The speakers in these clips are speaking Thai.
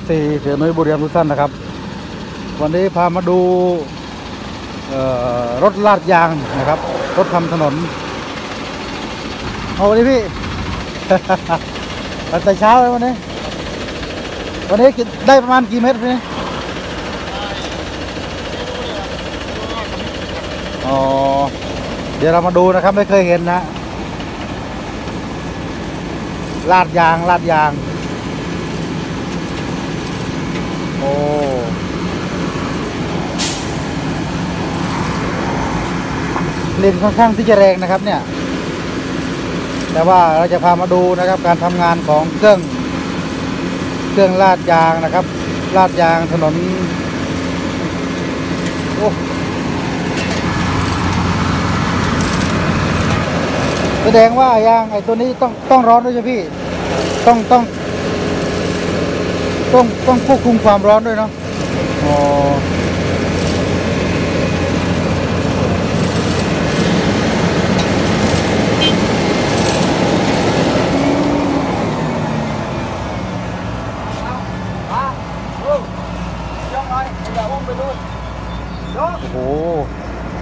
FC เสือนุ้ยบุรีรัมย์ทุกท่านนะครับวันนี้พามาดูรถลาดยางนะครับรถทำถนนเอาวันนี้พี่ แต่เช้าเลยวันนี้ได้ประมาณกี่เม็ดพี่อ๋อเดี๋ยวเรามาดูนะครับไม่เคยเห็นนะลาดยางโอ้เลนค่อนข้างที่จะแรงนะครับเนี่ยแต่ว่าเราจะพามาดูนะครับการทำงานของเครื่องลาดยางนะครับลาดยางถนนโอ้แสดงว่ายางไอ้ตัวนี้ต้องร้อนด้วยใช่พี่ต้องควบคุมความร้อนด้วยเนาะอ๋อโอ้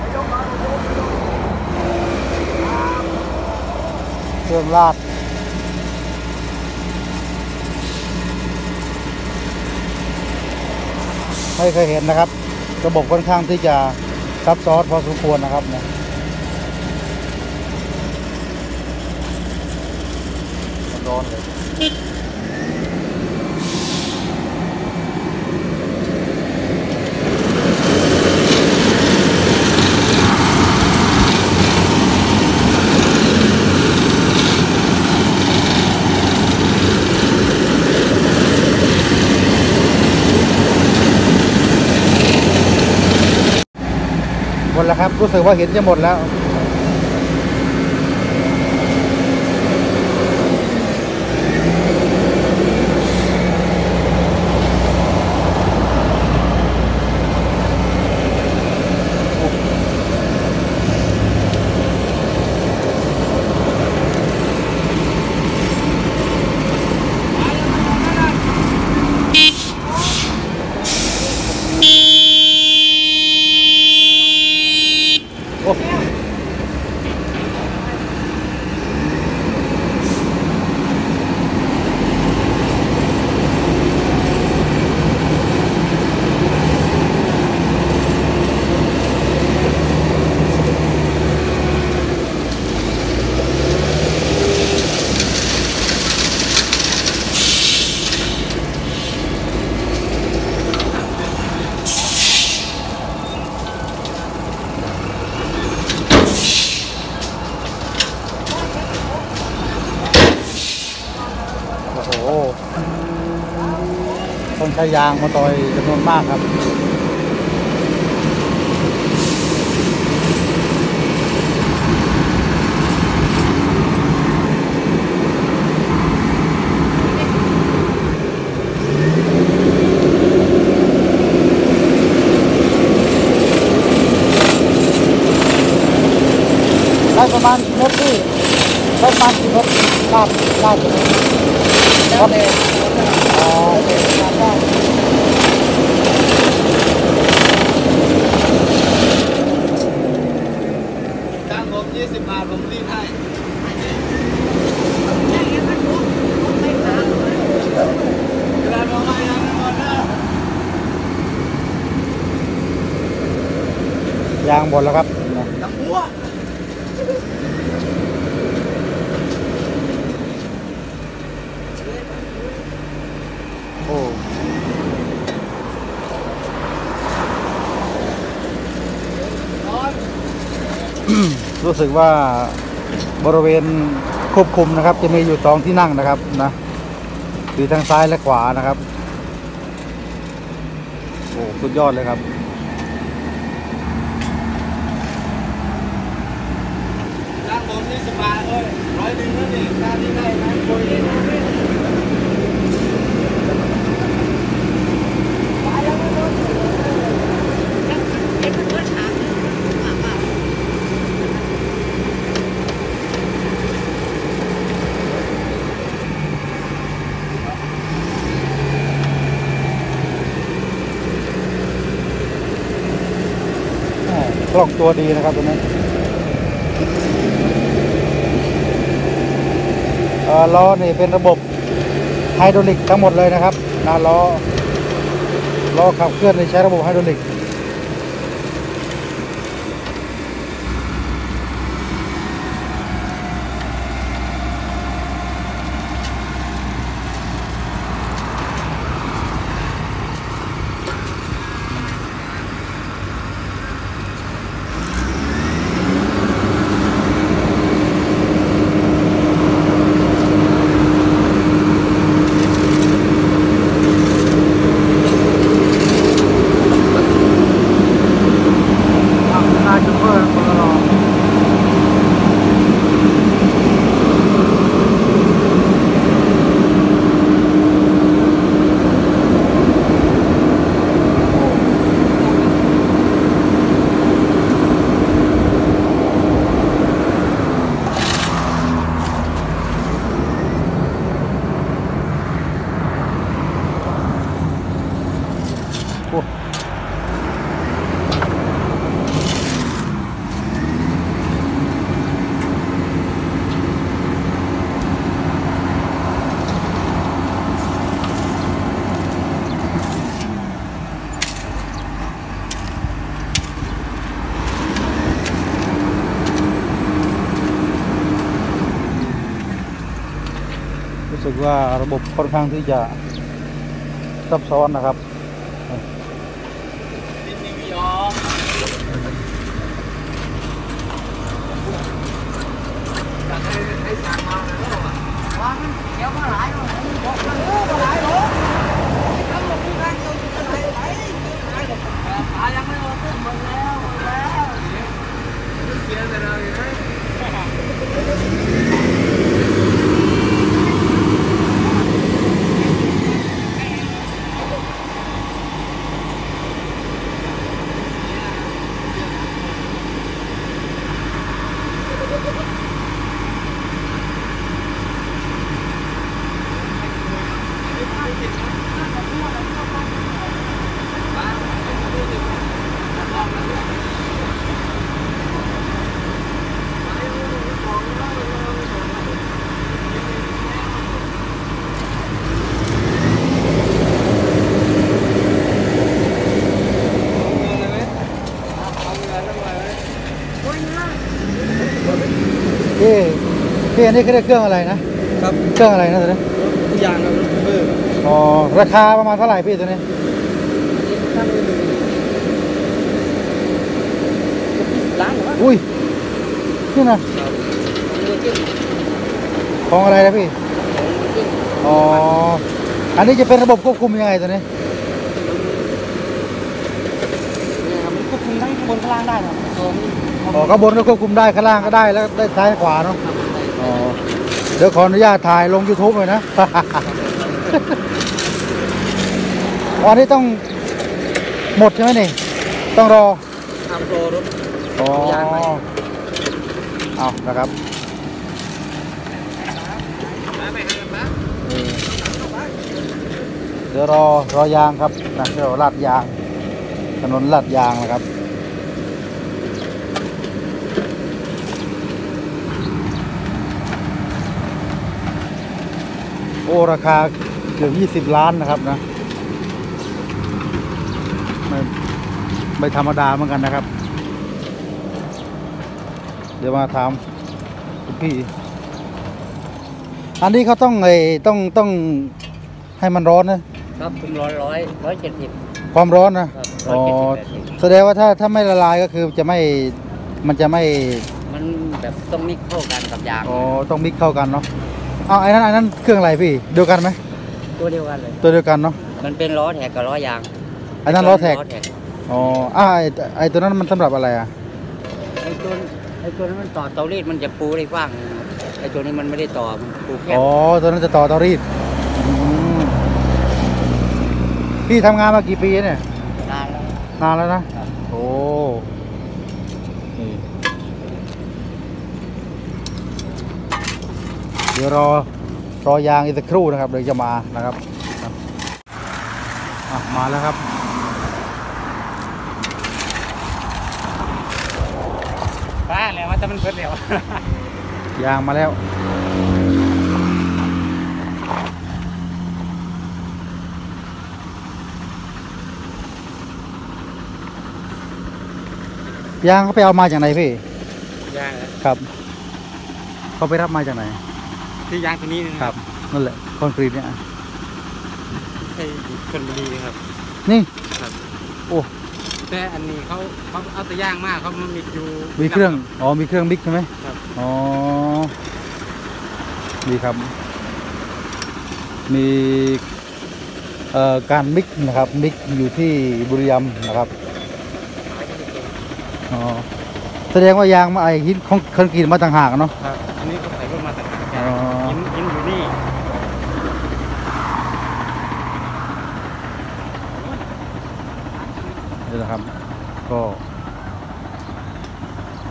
เครื่องลาดไม่เคยเห็นนะครับระบบค่อนข้างที่จะซับซ้อนพอสมควรนะครับเนี่ยร้อนเลยแล้วครับรู้สึกว่าเห็นจะหมดแล้วต้องใช้ยางมาต่อยจำนวนมากครับได้ประมาณกี่เมตรพี่ได้ประมาณกี่เมตรได้20 บาทผมรีบให้ยางหมดแล้วครับโอ้รู้สึกว่าบริเวณควบคุมนะครับจะมีอยู่2ที่นั่งนะครับนะคือทางซ้ายและขวานะครับโอ้สุดยอดเลยครับร้านผมนี่สบายเลย100 นึงนั่นเองร้านนี้ได้นะโดยนี้ ล่องตัวดีนะครับตรงนี้ล้อนี่เป็นระบบไฮดรอลิกทั้งหมดเลยนะครับหน้าล้อขับเคลื่อนใช้ระบบไฮดรอลิกรู้สึกว่าระบบค่อนข้างที่จะซับซ้อนนะครับพี่อันนี้เขาเรียกเครื่องอะไรนะครับเครื่องอะไรนะตัวนี้ยางครับเบอร์อ๋อราคาประมาณเท่าไหร่พี่ตัวนี้ล้านหรือวะอุ้ยขึ้นนะของอะไรนะพี่อ๋ออันนี้จะเป็นระบบควบคุมยังไงตัวนี้ควบคุมทั้งบนข้างล่างได้ครับอ๋อข้างบนก็ควบคุมได้ข้างล่างก็ได้แล้วได้ซ้ายขวาเนาะเดี๋ยวขออนุญาตถ่ายลง YouTube เลยนะวันนี้ต้องหมดใช่ไหมนี่ต้องรอทำโปรรถอ๋อเอานะครับเดี๋ยวรอยางครับนะเดี๋ยวลาดยางถนนลาดยางนะครับโอ้ราคาเกือบ20ล้านนะครับนะไม่ธรรมดาเหมือนกันนะครับเดี๋ยวมาถามคุณพี่อันนี้เขาต้องให้มันร้อนนะครับความร้อน170ความร้อนนะอ๋อแสดงว่าถ้าไม่ละลายก็คือจะไม่มันแบบต้องมิกเข้ากันกับยางอ๋อต้องมิกเข้ากันเนาะเอาไอ้นั้นเครื่องอะไรพี่เดียวกันไหมตัวเดียวกันเลยตัวเดียวกันเนาะมันเป็นล้อแท็กกับล้อยางไอ้นั้นล้อแท็กอ๋อไอ้ตัวนั้นมันสำหรับอะไรอ่ะไอ้ตัวนั้นมันต่อเตารีดมันจะปูได้กว้างไอ้ตัวนี้มันไม่ได้ต่อมันปูแคบอ๋อตัวนั้นจะต่อเตารีดพี่ทำงานมากี่ปีเนี่ยนานแล้วนะโอ้เดี๋ยวรอยางอีกสักครู่นะครับเดี๋ยวจะมานะครับมาแล้วครับ แต่มันเพิ่นแล้วยางมาแล้วยางเขาไปเอามาจากไหนพี่ยางครับเขาไปรับมาจากไหนที่ยางที่นี่ครับนั่นแหละคอนกรีตเนี่ยไอ้คนดีครับนี่ครับโอ้แต่อันนี้เขาเอาแต่ย่างมากเขามันมีอยู่มีเครื่องอ๋อมีเครื่องบิ๊กใช่ไหมครับอ๋อดีครับมีการบิ๊กนะครับบิ๊กอยู่ที่บุรีรัมย์นะครับอ๋อแสดงว่ายางมาไอหินของคอนกรีตมาต่างหากเนาะครับอันนี้ก็ใส่รถมาต่างหากหินอยู่นี่นี่นะครับก็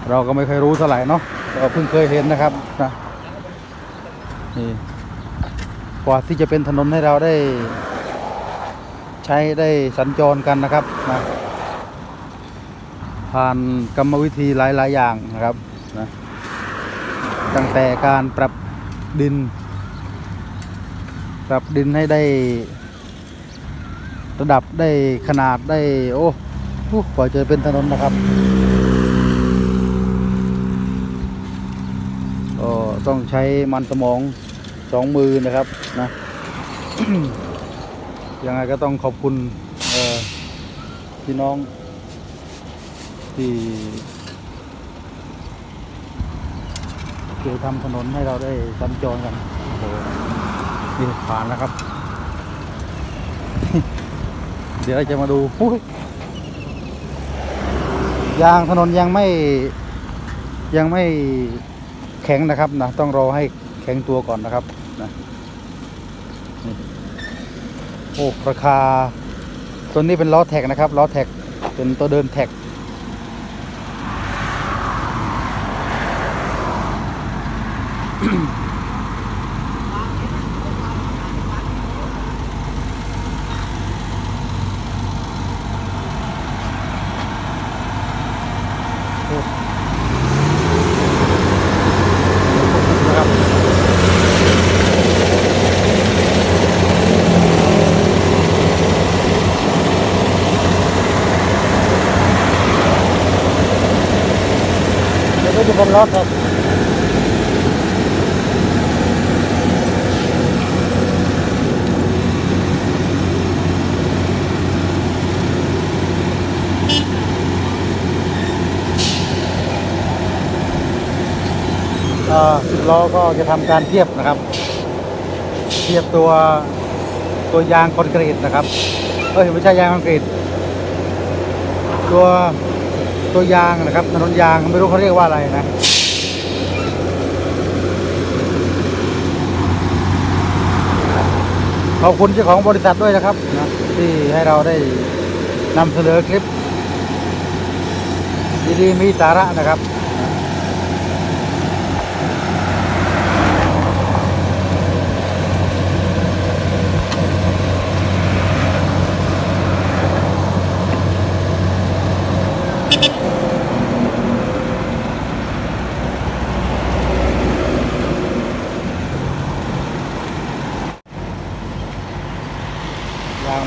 เราก็ไม่เคยรู้เท่าไหร่เนาะก็เพิ่งเคยเห็นนะครับนะนี่กว่าที่จะเป็นถนนให้เราได้ใช้ได้สัญจรกันนะครับนะผ่านกรรมวิธีหลายๆอย่างนะครับนะตั้งแต่การปรับดินให้ได้ระดับได้ขนาดได้โอ้กว่าจะเป็นถนนนะครับก็ต้องใช้มันสมอง2 มือนะครับนะ ยังไงก็ต้องขอบคุณพี่น้องที่ทำถนนให้เราได้สัญจรกันนี่ผ่านแล้วครับ เดี๋ยวเราจะมาดูยางถนนยังไม่แข็งนะครับนะต้องรอให้แข็งตัวก่อนนะครับนะโอ้ราคาตัวนี้เป็นล้อแท็กนะครับล้อแท็กเป็นตัวเดินแท็กผมรอดครับ10 ล้อก็จะทำการเทียบนะครับเทียบตัวยางคอนกรีตนะครับไม่ใช่ยางคอนกรีตตัวยางนะครับถนนยางไม่รู้เขาเรียกว่าอะไรนะขอบคุณเจ้าของบริษัทด้วยนะครับนะที่ให้เราได้นำเสนอคลิปดีๆมีสาระนะครับ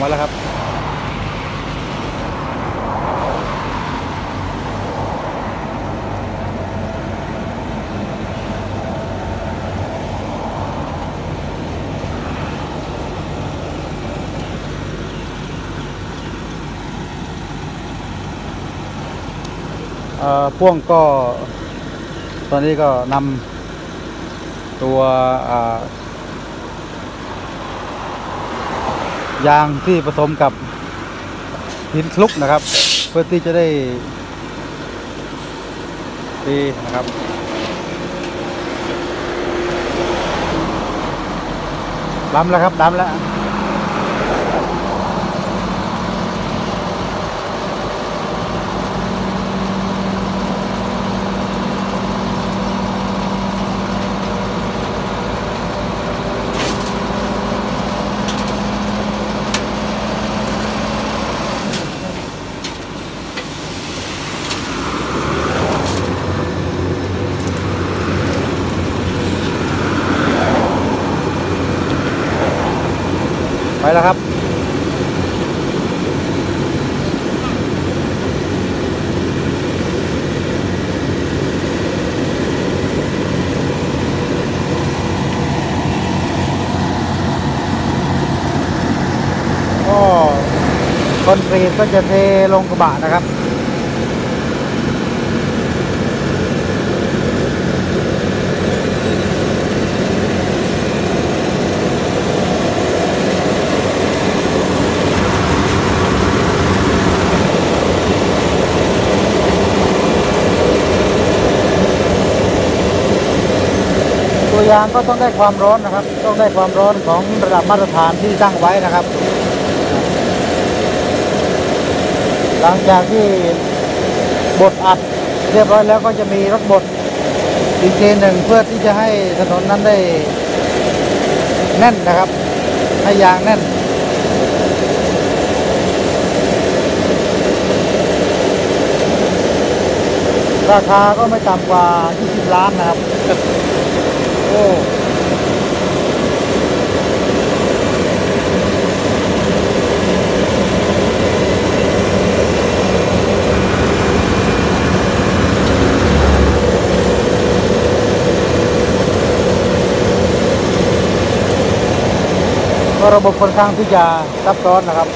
มาแล้วครับพ่วงก็ตอนนี้ก็นำตัวยางที่ผสมกับหินคลุกนะครับเพื่อที่จะได้ดีนะครับล้ำแล้วครับล้ำแล้ว แล้วครับคอนกรีตก็จะเทลงกระบะนะครับตัวยางก็ต้องได้ความร้อนนะครับต้องได้ความร้อนของระดับมาตรฐานที่ตั้งไว้นะครับหลังจากที่บดอัดเรียบร้อยแล้วก็จะมีรถบดอีกทีหนึ่งเพื่อที่จะให้ถนนนั้นได้แน่นนะครับให้ยางแน่นราคาก็ไม่ต่ำกว่า20ล้านนะครับโอ้ระบบค่อนข้างที่จะซับซ้อนนะครับ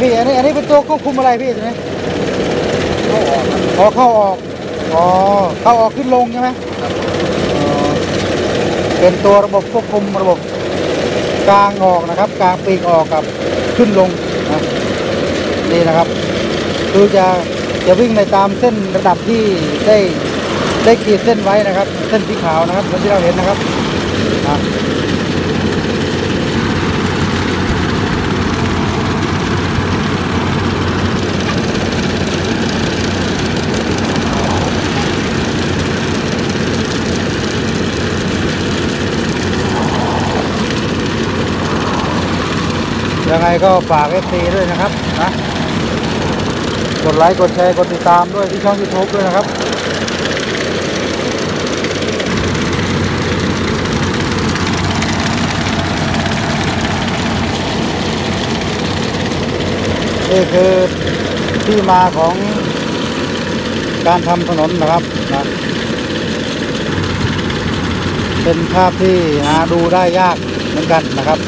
พี่อันนี้เป็นตัวควบคุมอะไรพี่ใช่ไหมเข้าออกเข้าออกอ๋อเข้าออกขึ้นลงใช่ไหมเป็นตัวระบบควบคุมระบบกลางออกนะครับกลางปีกออกกับขึ้นลงนะนี่นะครับคือจะวิ่งในตามเส้นระดับที่ได้ขีดเส้นไว้นะครับเส้นสีขาวนะครับเหมือนที่เราเห็นนะครับยังไงก็ฝาก FC ด้วยนะครับนะกดไลค์กดแชร์กดติดตามด้วยที่ช่อง YouTube ด้วยนะครับนี่คือที่มาของการทำถนนนะครับนะเป็นภาพที่หาดูได้ยากเหมือนกันนะครับ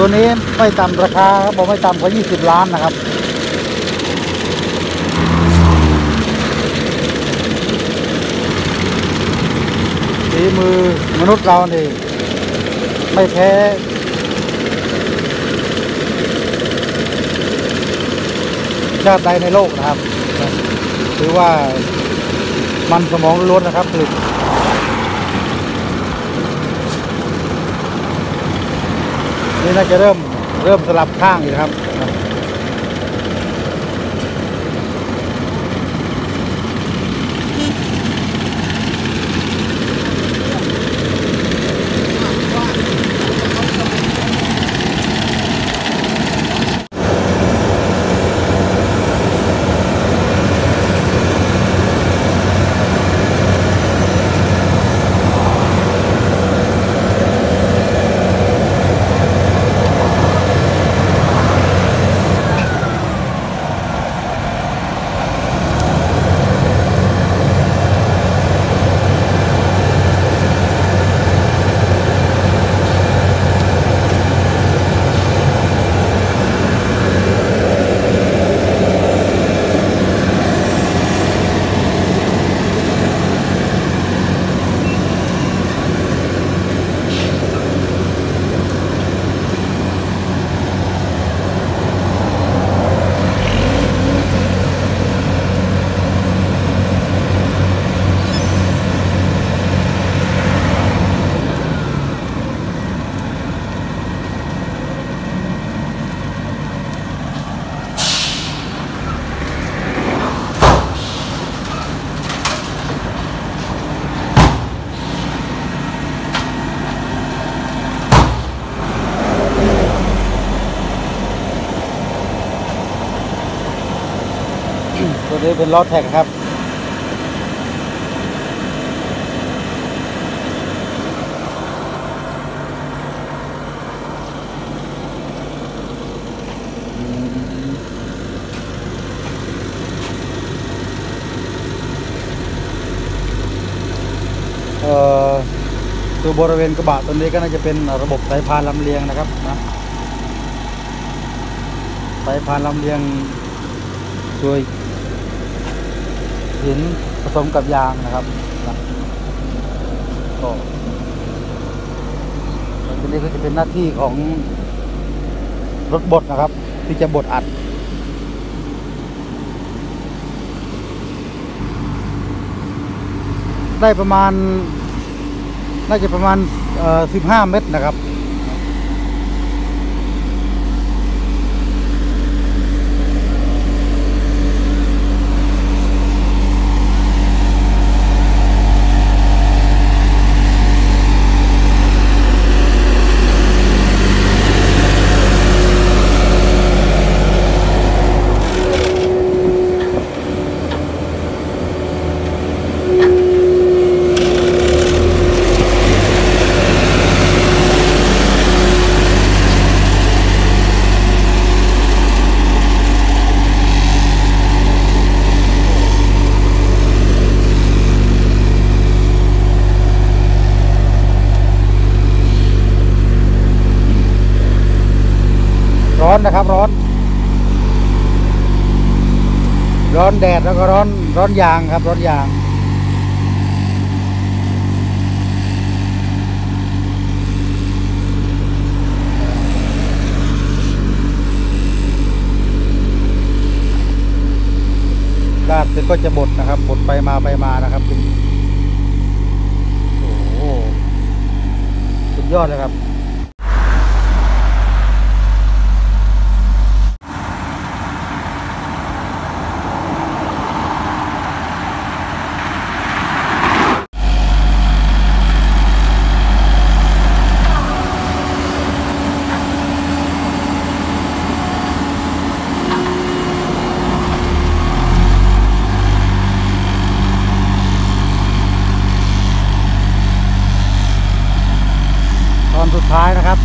ตัวนี้ไม่ต่ำราคาครับผมไม่ต่ำกว่า20ล้านนะครับฝีมือมนุษย์เรานี่ไม่แพ้ชาติใดในโลกนะครับถือว่ามันสมองล้วนนะครับผลิตนี่น่าจะเริ่มสลับข้างอยู่นะครับ ตัวนี้เป็นล้อแท็กครับตัวบริเวณกระบะตัวนี้ก็น่าจะเป็นระบบสายพานลำเลียงนะครับนะสายพานลำเลียงด้วยหินผสมกับยางนะครับก็ตัวนี้ก็จะเป็นหน้าที่ของรถบดนะครับที่จะบดอัดได้ประมาณน่าจะประมาณ15 เมตรนะครับร้อนนะครับร้อนแดดแล้วก็ร้อนยางครับร้อนยางลาดก็จะบดนะครับบดไปมานะครับโอ้โหสุดยอดเลยครับสุดท้ายนะครับ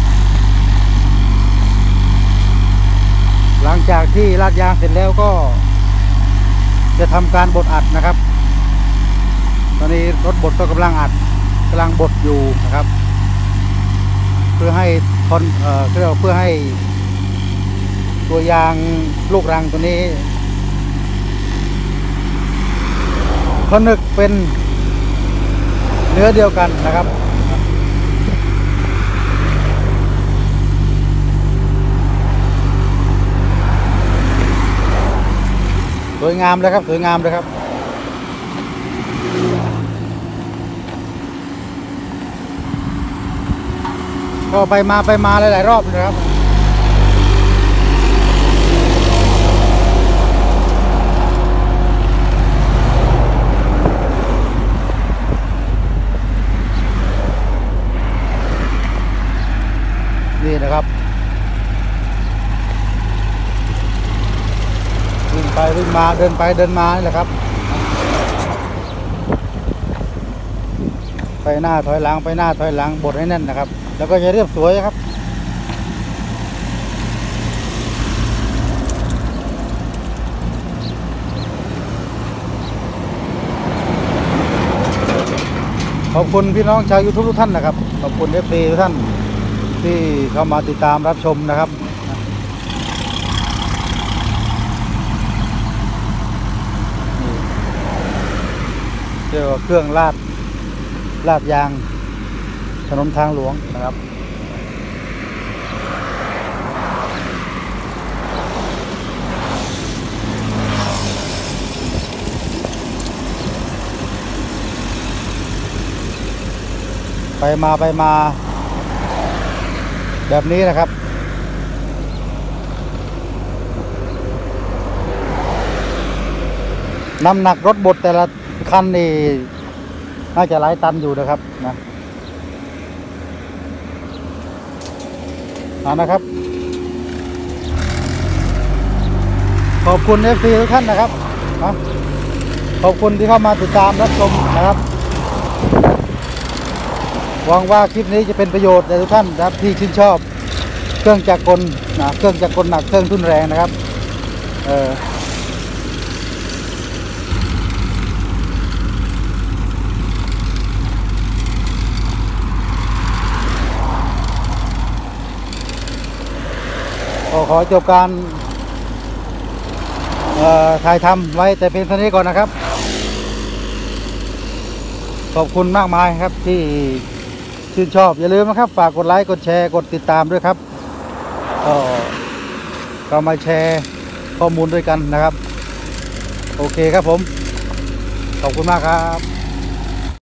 หลังจากที่ลาดยางเสร็จแล้วก็จะทำการบดอัดนะครับตอนนี้รถบดก็กำลังบดอยู่นะครับเพื่อให้เพื่อให้ตัวยางลูกรังตัวนี้ผนึกเป็นเนื้อเดียวกันนะครับสวยงามเลยครับสวยงามเลยครับก็ไปมาหลายรอบเลยครับนี่นะครับไปวิ่งมาเดินไปเดินมานี่แหละครับไปหน้าถอยหลังไปหน้าถอยหลังบดให้แน่นนะครับแล้วก็จะเรียบสวยครับขอบคุณพี่น้องชาว YouTube ทุกท่านนะครับขอบคุณ FC ทุกท่านที่เข้ามาติดตามรับชมนะครับเรียกว่าเครื่องลาดยางถนนทางหลวงนะครับไปมาแบบนี้นะครับน้ำหนักรถบดแต่ละคันนี่น่าจะหลายตันอยู่นะครับนะนะครับขอบคุณ FC ทุกท่านนะครับ ขอบคุณที่เข้ามาติดตามรับชมนะครับหวังว่าคลิปนี้จะเป็นประโยชน์แก่ทุกท่านนะครับที่ชื่นชอบเครื่องจักรกลนะเครื่องจักรกลหนักเครื่องทุ่นแรงนะครับขอจบการถ่ายทำไว้แต่เพียงเท่านี้ก่อนนะครับขอบคุณมากมายครับที่ชื่นชอบอย่าลืมนะครับฝากกดไลค์กดแชร์กดติดตามด้วยครับก็มาแชร์ข้อมูลด้วยกันนะครับโอเคครับผมขอบคุณมากครับ